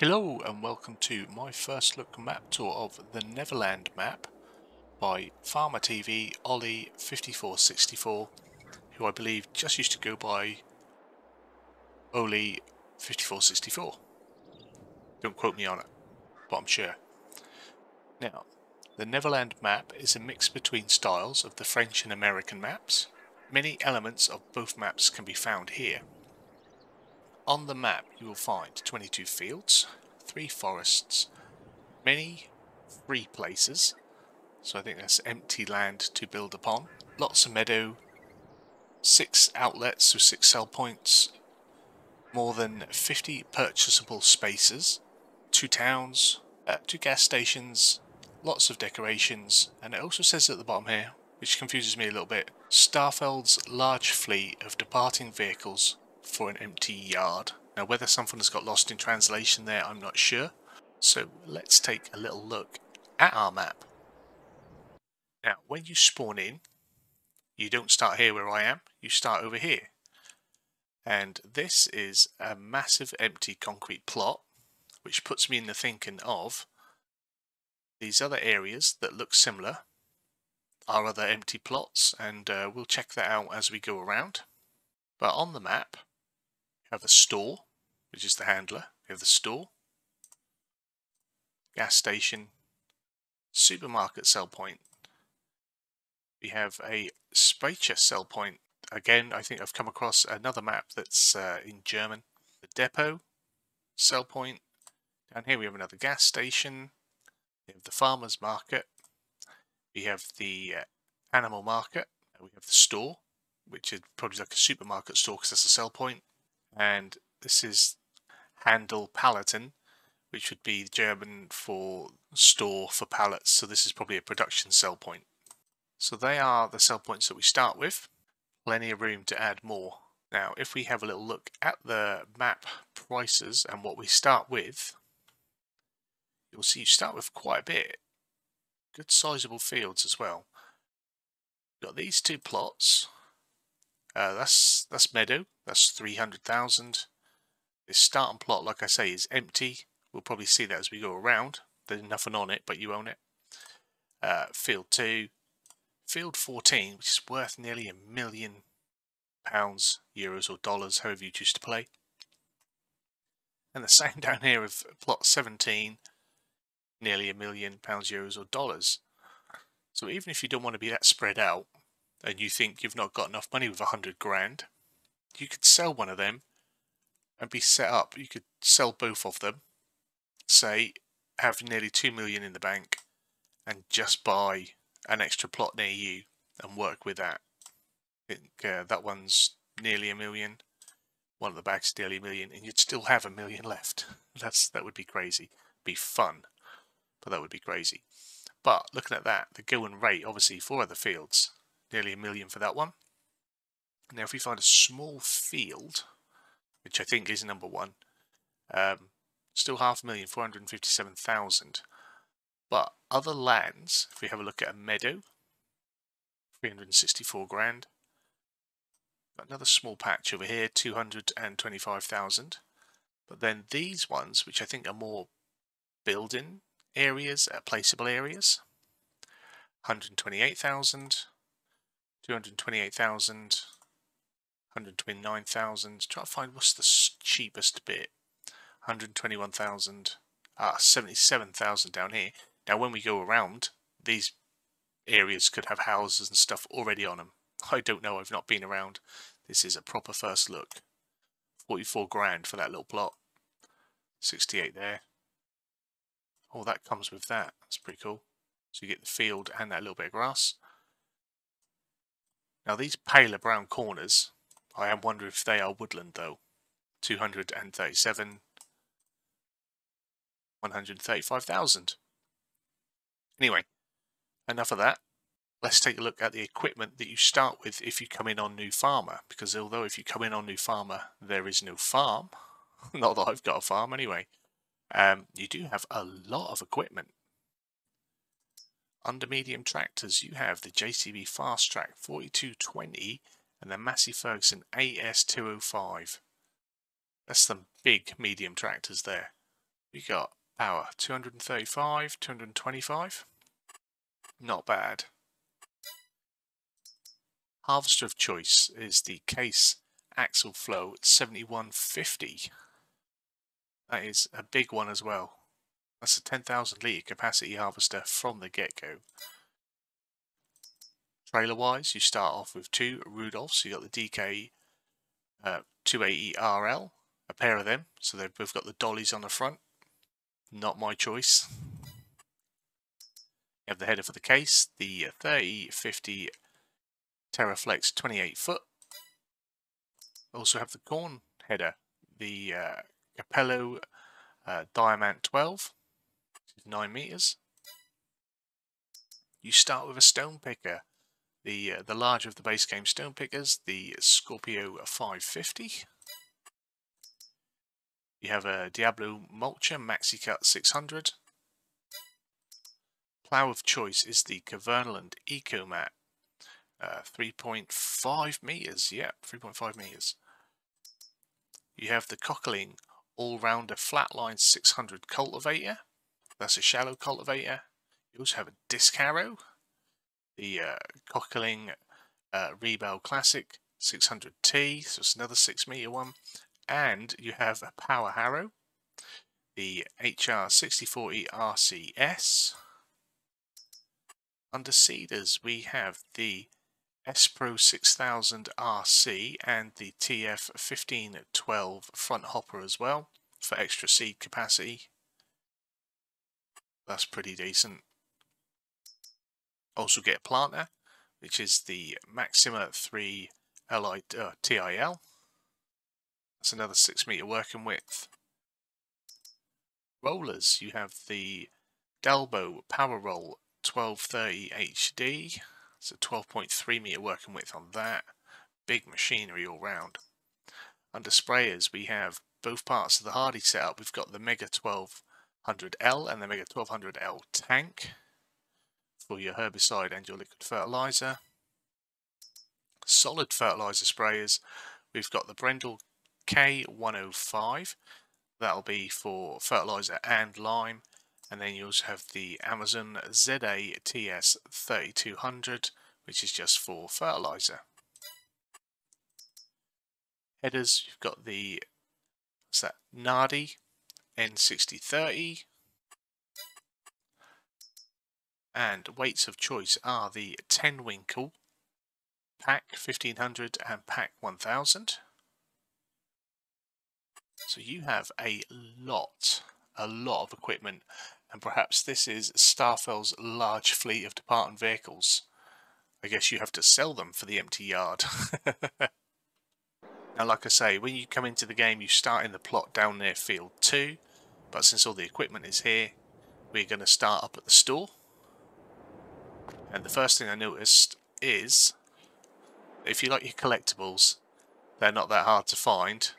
Hello and welcome to my first look map tour of the Neverland map by FarmerTV Oli5464, who I believe just used to go by Oli5464. Don't quote me on it, but I'm sure. Now, the Neverland map is a mix between styles of the French and American maps. Many elements of both maps can be found here. On the map you will find 22 fields, 3 forests, many free places, so I think that's empty land to build upon, lots of meadow, 6 outlets, so 6 sell points, more than 50 purchasable spaces, 2 towns, 2 gas stations, lots of decorations, and it also says at the bottom here, which confuses me a little bit, Starfeld's large fleet of departing vehicles for an empty yard. Now whether something has got lost in translation there I'm not sure, so let's take a little look at our map. Now when you spawn in, you don't start here where I am, you start over here, and this is a massive empty concrete plot, which puts me in the thinking of these other areas that look similar are other empty plots, and we'll check that out as we go around. But on the map we have a store, which is the handler, we have the store, gas station, supermarket sell point, we have a Speicher sell point, again I think I've come across another map that's in German, the depot, sell point, down here we have another gas station, we have the farmer's market, we have the animal market, we have the store, which is probably like a supermarket store because that's a sell point. And this is Handel Palatin, which would be German for store for pallets. So this is probably a production sell point. So they are the sell points that we start with. Plenty of room to add more. Now, if we have a little look at the map prices and what we start with, you'll see you start with quite a bit. Good sizable fields as well. You've got these two plots. That's meadow, that's 300,000. This starting plot, like I say, is empty. We'll probably see that as we go around. There's nothing on it, but you own it. Field 2, field 14, which is worth nearly £1 million, euros or dollars, however you choose to play. And the same down here with plot 17, nearly £1 million, euros or dollars. So even if you don't want to be that spread out, and you think you've not got enough money with 100 grand, you could sell one of them and be set up. You could sell both of them, say have nearly 2 million in the bank, and just buy an extra plot near you and work with that. I think that one's nearly £1 million, one of the bags nearly £1 million, and you'd still have £1 million left. That would be crazy. Be fun, but that would be crazy. But looking at that, the going rate obviously for other fields, nearly £1 million for that one. Now if we find a small field, which I think is number one, still £500,000, 457,000. But other lands, if we have a look at a meadow, 364 grand. Got another small patch over here, 225,000. But then these ones, which I think are more building areas, placeable areas, 128,000. 228,000, 129,000. Try to find what's the cheapest bit. 121,000. 77,000 down here. Now, when we go around, these areas could have houses and stuff already on them. I don't know. I've not been around. This is a proper first look. 44 grand for that little plot. 68 there. Oh, that comes with that. That's pretty cool. So you get the field and that little bit of grass. Now these paler brown corners, I am wondering if they are woodland though. 237, 135,000. Anyway, enough of that. Let's take a look at the equipment that you start with if you come in on New Farmer. Because although if you come in on New Farmer, there is no farm. Not that I've got a farm anyway. You do have a lot of equipment. Under medium tractors, you have the JCB Fastrac 4220 and the Massey Ferguson AS205. That's some big medium tractors there. You got power 235, 225. Not bad. Harvester of choice is the Case Axleflow 7150. That is a big one as well. That's a 10,000 litre capacity harvester from the get-go. Trailer-wise, you start off with two Rudolphs. You got the DK 2AERL, a pair of them. So they've both got the dollies on the front. Not my choice. You have the header for the Case, the 3050 TerraFlex 28-foot. Also have the corn header, the Capello Diamant 12, 9 meters. You start with a stone picker, the larger of the base game stone pickers, the Scorpio 550. You have a Diablo mulcher, Maxima 600. Plough of choice is the Cavernaland Ecomat, 3.5 meters. Yep, 3.5 meters. You have the Cockling All-Rounder Flatline 600 cultivator. That's a shallow cultivator. You also have a disc harrow, the Cockling Rebel Classic 600T, so it's another 6 meter one. And you have a power harrow, the HR 6040 RCS. Under seeders, we have the S-Pro 6000 RC and the TF 1512 front hopper as well for extra seed capacity. That's pretty decent. Also get a planter, which is the Maxima 3 LI TIL. That's another 6 meter working width. Rollers, you have the Dalbo Power Roll 1230 HD. So 12.3 meter working width on that. Big machinery all round. Under sprayers, we have both parts of the Hardy setup. We've got the Mega 1200L and the Mega 1200L tank for your herbicide and your liquid fertilizer. Solid fertilizer sprayers, we've got the Brendel K105. That'll be for fertilizer and lime. And then you also have the Amazon ZATS3200, which is just for fertilizer. Headers, you've got the Nardi N6030. And weights of choice are the Tenwinkle Pack 1500 and Pack 1000. So you have a lot of equipment. And perhaps this is Starfell's large fleet of departing vehicles. I guess you have to sell them for the empty yard. Now, like I say, when you come into the game, you start in the plot down near Field 2. But since all the equipment is here, we're going to start up at the store. And the first thing I noticed is, if you like your collectibles, they're not that hard to find.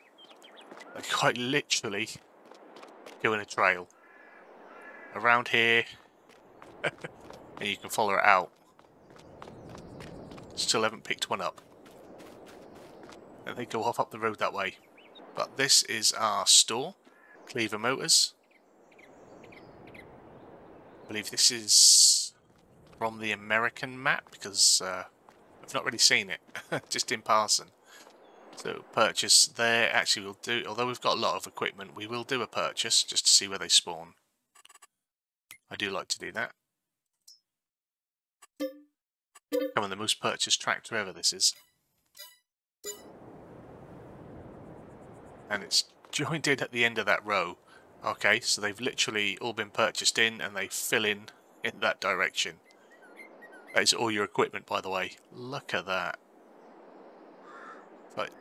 They quite literally go in a trail. Around here, and you can follow it out. Still haven't picked one up. And they go off up the road that way. But this is our store, Cleaver Motors. I believe this is from the American map because I've not really seen it, just in passing. So purchase there. Actually, we'll do, although we've got a lot of equipment, we will do a purchase just to see where they spawn. I do like to do that. Come on, the most purchased tractor ever, this is. And it's joined in at the end of that row. Okay, so they've literally all been purchased in and they fill in that direction. That is all your equipment, by the way. Look at that. It's like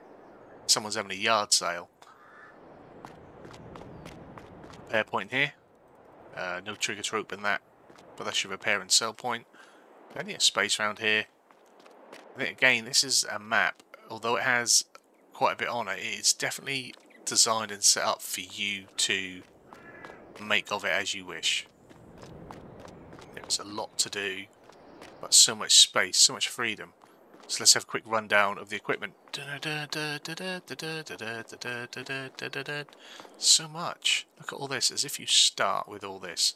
someone's having a yard sale. Repair point here. No trigger to open that, but that's your repair and sell point. Plenty of space around here. I think, again, this is a map, although it has quite a bit on it, it's definitely designed and set up for you to make of it as you wish. There's a lot to do, but so much space, so much freedom. So let's have a quick rundown of the equipment. So much. Look at all this, as if you start with all this.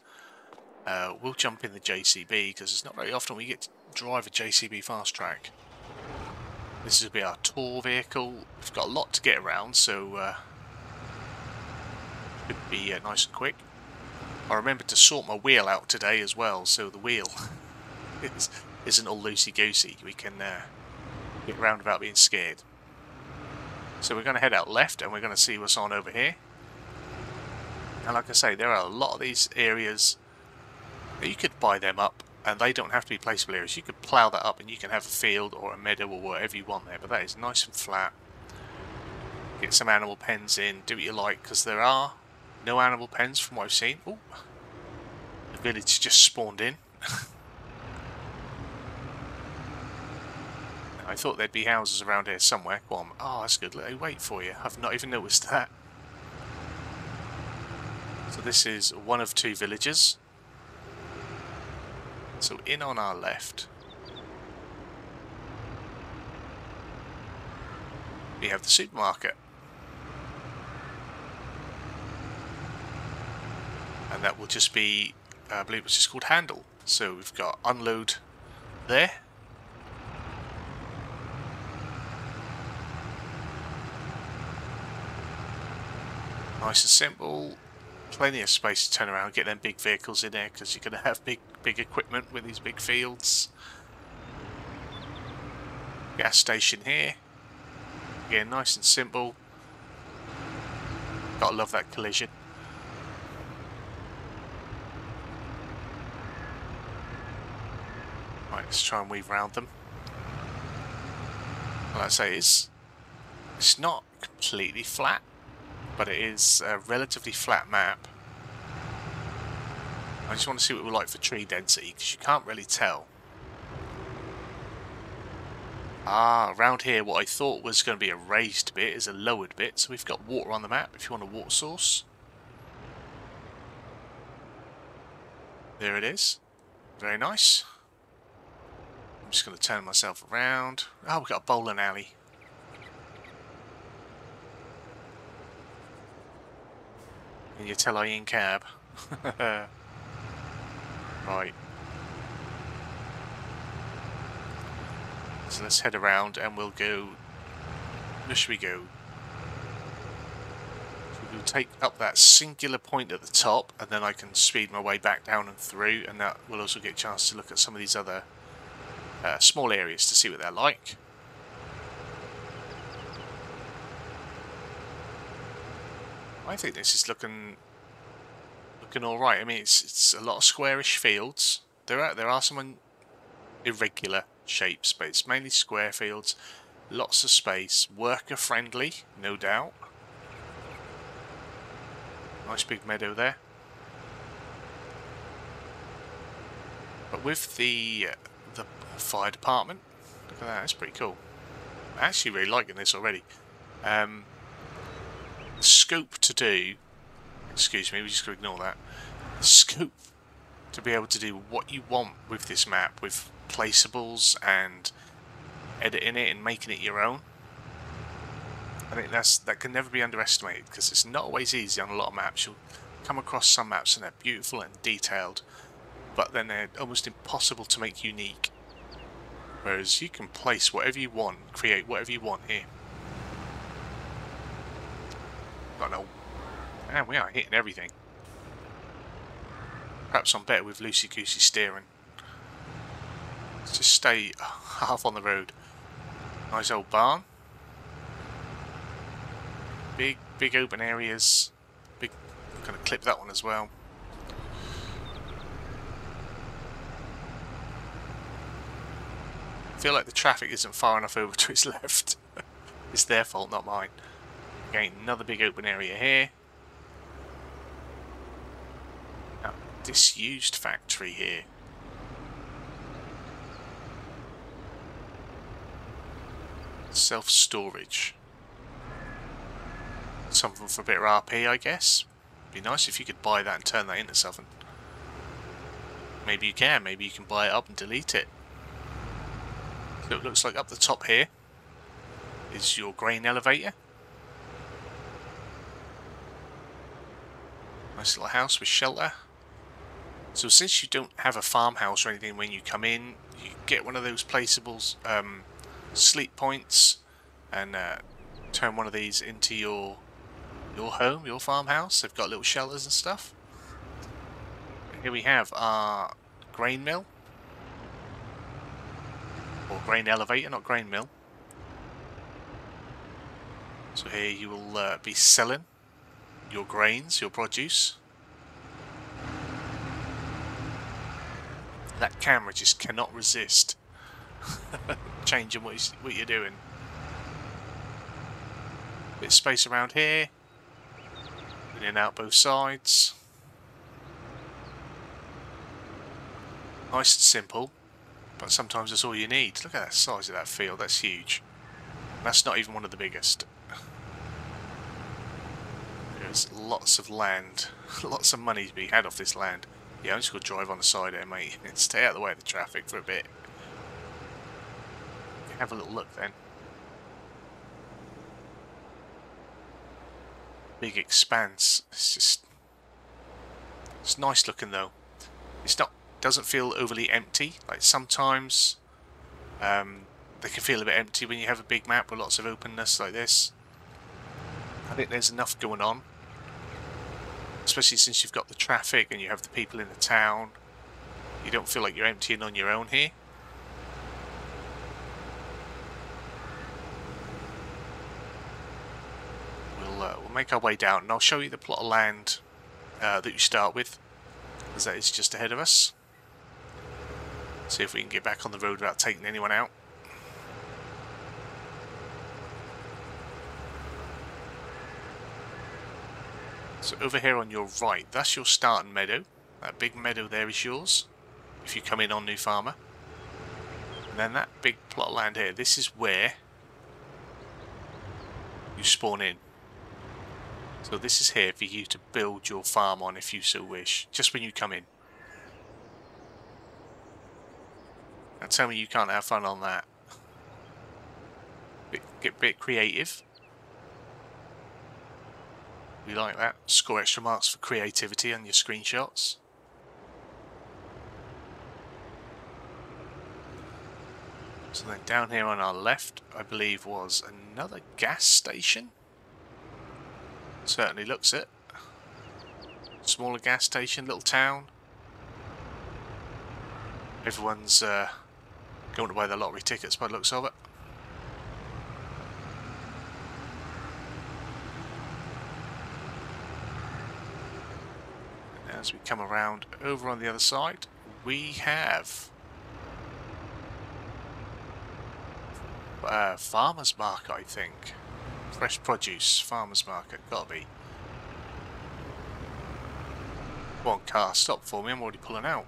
We'll jump in the JCB, because it's not very often we get to drive a JCB Fastrac. This will be our tour vehicle. We've got a lot to get around, so could be nice and quick. I remembered to sort my wheel out today as well, so the wheel isn't all loosey-goosey. We can get round about being scared. So we're going to head out left, and we're going to see what's on over here. And like I say, there are a lot of these areas that you could buy them up, and they don't have to be placeable areas. You could plough that up, and you can have a field or a meadow or whatever you want there. But that is nice and flat. Get some animal pens in. Do what you like, because there are no animal pens from what I've seen. Ooh, the village just spawned in. I thought there'd be houses around here somewhere. Go on. Oh, that's good. They wait for you. I've not even noticed that. So this is one of two villages. So in on our left, we have the supermarket. And that will just be, I believe it's just called Handle. So we've got Unload there. Nice and simple. Plenty of space to turn around, get them big vehicles in there, because you're going to have big equipment with these big fields. Gas station here. Again, nice and simple. Gotta love that collision. Right, let's try and weave round them. Like I say, it's not completely flat, but it is a relatively flat map. I just want to see what we're like for tree density, because you can't really tell. Ah, around here what I thought was going to be a raised bit is a lowered bit, so we've got water on the map if you want a water source. There it is. Very nice. I'm just going to turn myself around. Ah, we've got a bowling alley. Can you tell I in cab? Right. So let's head around and we'll go... Where should we go? So we'll take up that singular point at the top, and then I can speed my way back down and through, and that will also get a chance to look at some of these other small areas to see what they're like. I think this is looking all right. I mean, it's a lot of squarish fields. There are some irregular shapes, but it's mainly square fields. Lots of space, worker friendly, no doubt. Nice big meadow there. But with the fire department, look at that. That's pretty cool. I'm actually really liking this already. Scope to do, excuse me, we're just going to ignore that. Scope to be able to do what you want with this map, with placeables and editing it and making it your own. I think that can never be underestimated, because it's not always easy on a lot of maps. You'll come across some maps and they're beautiful and detailed, but then they're almost impossible to make unique. Whereas you can place whatever you want, create whatever you want here. Got no. Man, we are hitting everything. Perhaps I'm better with loosey-goosey steering. Let's just stay half on the road. Nice old barn. Big open areas. Big. I'm going to clip that one as well. I feel like the traffic isn't far enough over to its left. It's their fault, not mine. Again, another big open area here. Now, disused factory here. Self-storage. Something for a bit of RP, I guess. Be nice if you could buy that and turn that into something. Maybe you can. Maybe you can buy it up and delete it. So it looks like up the top here is your grain elevator. Nice little house with shelter. So since you don't have a farmhouse or anything when you come in, you get one of those placeables, sleep points, and turn one of these into your home, your farmhouse. They've got little shelters and stuff. Here we have our grain mill, or grain elevator, not grain mill. So here you will be selling your grains, your produce. That camera just cannot resist changing what you're doing. Bit of space around here, in and out both sides. Nice and simple, but sometimes that's all you need. Look at that size of that field, that's huge. And that's not even one of the biggest. There's lots of land, lots of money to be had off this land. Yeah, I'm just going to drive on the side here, mate. Stay out of the way of the traffic for a bit. Have a little look then. Big expanse. It's just... it's nice looking though. It's not... doesn't feel overly empty. Like sometimes they can feel a bit empty when you have a big map with lots of openness like this. I think there's enough going on. Especially since you've got the traffic and you have the people in the town. You don't feel like you're emptying on your own here. We'll make our way down and I'll show you the plot of land that you start with, as that is just ahead of us. See if we can get back on the road without taking anyone out. So over here on your right, that's your starting meadow. That big meadow there is yours, if you come in on New Farmer. And then that big plot of land here, this is where you spawn in. So this is here for you to build your farm on if you so wish, just when you come in. Now tell me you can't have fun on that. Get a bit creative. We like that. Score extra marks for creativity on your screenshots. So then down here on our left, I believe, was another gas station. Certainly looks it. Smaller gas station, little town. Everyone's going to buy their lottery tickets by the looks of it. As we come around over on the other side, we have farmer's market, I think. Fresh produce, farmer's market, gotta be. Come on, car, stop for me, I'm already pulling out.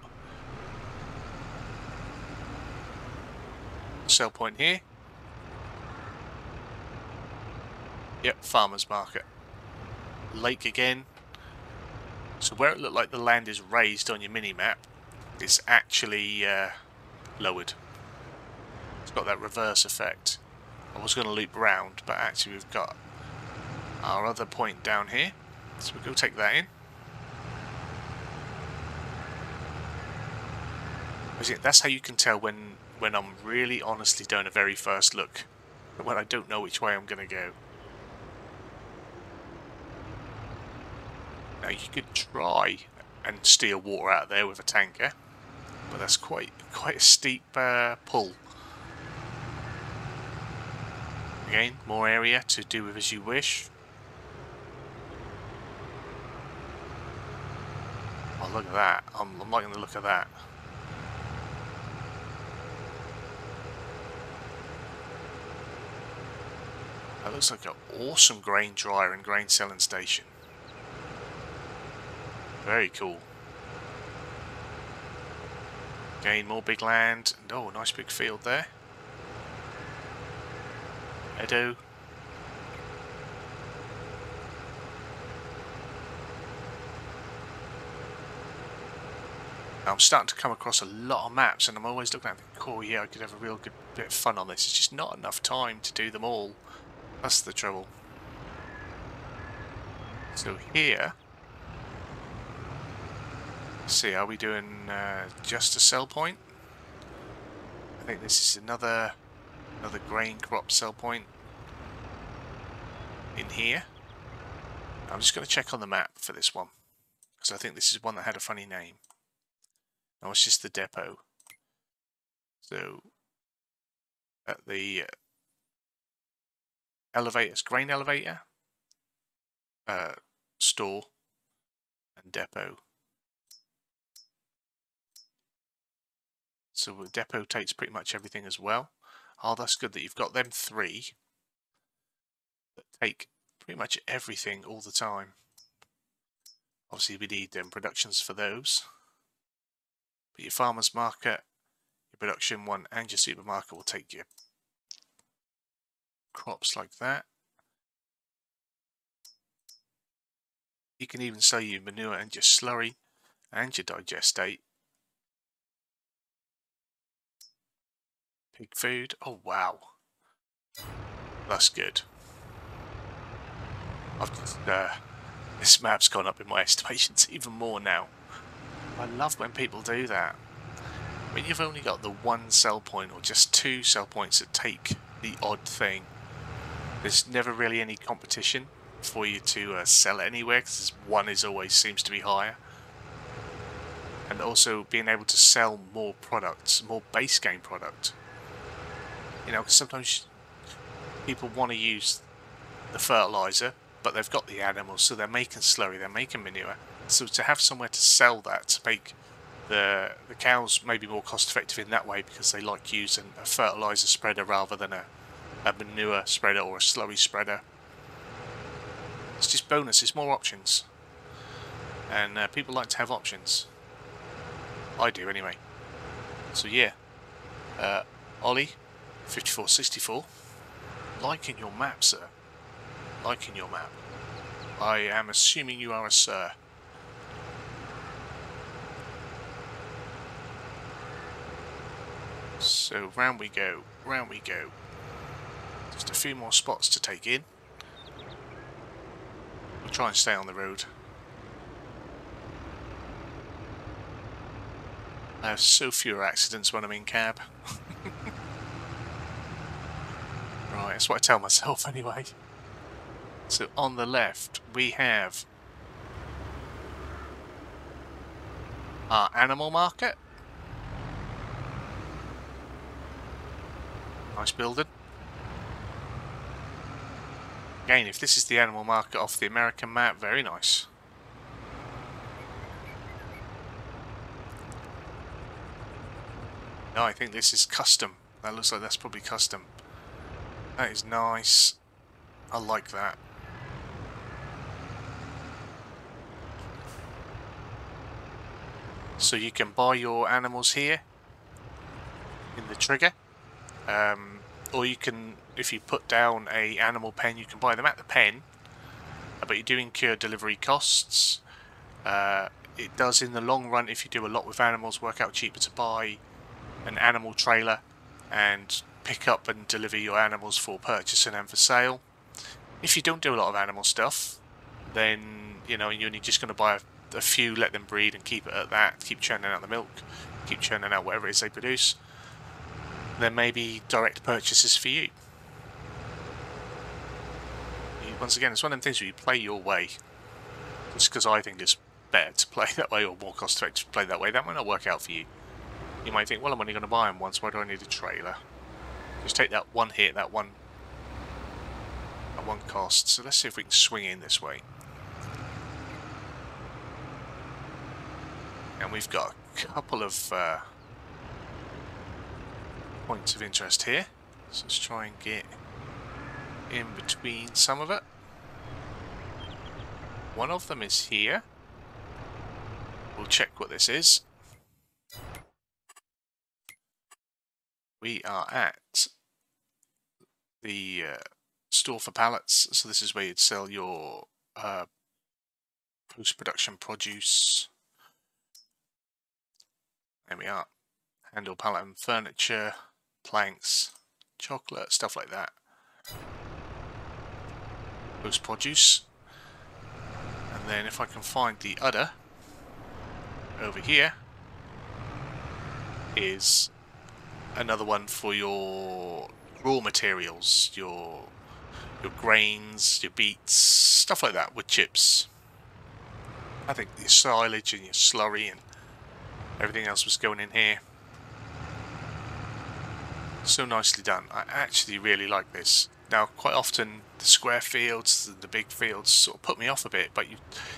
Sell point here. Yep, farmer's market. Lake again. So where it looked like the land is raised on your mini-map, it's actually lowered. It's got that reverse effect. I was going to loop round, but actually we've got our other point down here. So we'll go take that in. That's how you can tell when I'm really honestly doing a very first look. When I don't know which way I'm going to go. Now you could try and steer water out of there with a tanker, but that's quite a steep pull. Again, more area to do with as you wish. Oh, look at that. I'm liking the look of that. That looks like an awesome grain dryer and grain selling station. Very cool. Again, more big land. Oh, nice big field there. Meadow. I'm starting to come across a lot of maps, and I'm always looking at them. Cool, yeah, I could have a real good bit of fun on this. It's just not enough time to do them all. That's the trouble. So here... See, are we doing just a sell point? I think this is another grain crop sell point in here. I'm just going to check on the map for this one, because I think this is one that had a funny name. No, it's just the depot. So at the elevators, grain elevator, store and depot. So the depot takes pretty much everything as well. Oh, that's good that you've got them three that take pretty much everything all the time. Obviously we need productions for those. But your farmer's market, your production one and your supermarket will take your crops like that. You can even sell your manure and your slurry and your digestate. Pig food. Oh wow. That's good. I've just, this map's gone up in my estimations even more now. I love when people do that. When you've only got the one sell point or just two sell points that take the odd thing, there's never really any competition for you to sell anywhere, because one is always seems to be higher. And also being able to sell more products, more base game product. You know, because sometimes people want to use the fertilizer, but they've got the animals, so they're making slurry, they're making manure. So to have somewhere to sell that, to make the cows maybe more cost effective in that way, because they like using a fertilizer spreader rather than a manure spreader or a slurry spreader. It's just bonus, it's more options. And people like to have options. I do anyway. So yeah, Oli5464, liking your map, sir. Liking your map. I am assuming you are a sir. So round we go, round we go. Just a few more spots to take in. We'll try and stay on the road. I have so fewer accidents when I'm in cab. Right, that's what I tell myself anyway. So on the left we have our animal market. Nice building. Again, if this is the animal market off the American map, very nice. No, I think this is custom. That looks like that's probably custom. That is nice. I like that. So you can buy your animals here in the trigger, or you can, if you put down a animal pen, you can buy them at the pen, but you do incur delivery costs. It does in the long run, if you do a lot with animals, work out cheaper to buy an animal trailer and pick up and deliver your animals for purchasing and for sale. If you don't do a lot of animal stuff, then you know you're only just going to buy a few, let them breed and keep it at that, keep churning out the milk, keep churning out whatever it is they produce. There may be direct purchases for you. Once again, it's one of them things where you play your way. Just because I think it's better to play that way or more cost effective to play that way, that might not work out for you. You might think, well, I'm only going to buy them once, why do I need a trailer? Just take that one hit, that one cost. So let's see if we can swing in this way. And we've got a couple of points of interest here. So let's try and get in between some of it. One of them is here. We'll check what this is. We are at the store for pallets, so this is where you'd sell your post-production produce. There we are. Handle pallet and furniture, planks, chocolate, stuff like that. Post-produce. And then if I can find the udder, over here is another one for your raw materials, your grains, your beets, stuff like that with chips. I think your silage and your slurry and everything else was going in here. So nicely done. I actually really like this. Now, quite often the square fields, the big fields sort of put me off a bit, but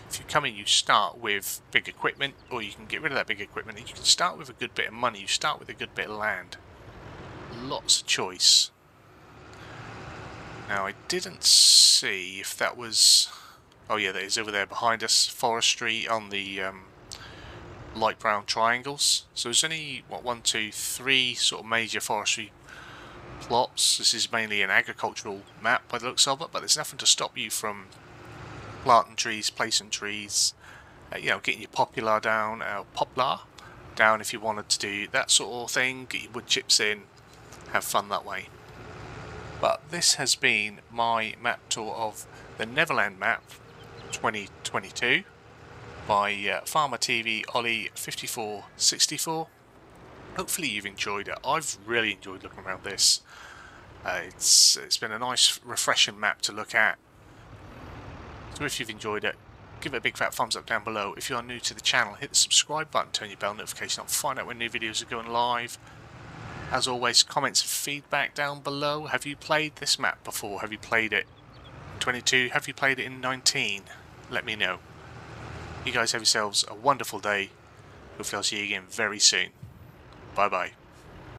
if you come in, you start with big equipment, or you can get rid of that big equipment, and you can start with a good bit of money, you start with a good bit of land. Lots of choice. Now, I didn't see if that was... Oh yeah, that is over there behind us, forestry on the light brown triangles. So there's only, what, 1, 2, 3 sort of major forestry plots. This is mainly an agricultural map by the looks of it, but there's nothing to stop you from planting trees, placing trees, you know, getting your poplar down if you wanted to do that sort of thing, get your wood chips in, have fun that way. But this has been my map tour of the Neverland map 2022 by FarmerTV Oli5464. Hopefully you've enjoyed it. I've really enjoyed looking around this. It's been a nice, refreshing map to look at. So if you've enjoyed it, give it a big fat thumbs up down below. If you are new to the channel, hit the subscribe button, turn your bell notification on, find out when new videos are going live. As always, comments and feedback down below. Have you played this map before? Have you played it in 22? Have you played it in 19? Let me know. You guys have yourselves a wonderful day. Hopefully I'll see you again very soon. Bye-bye.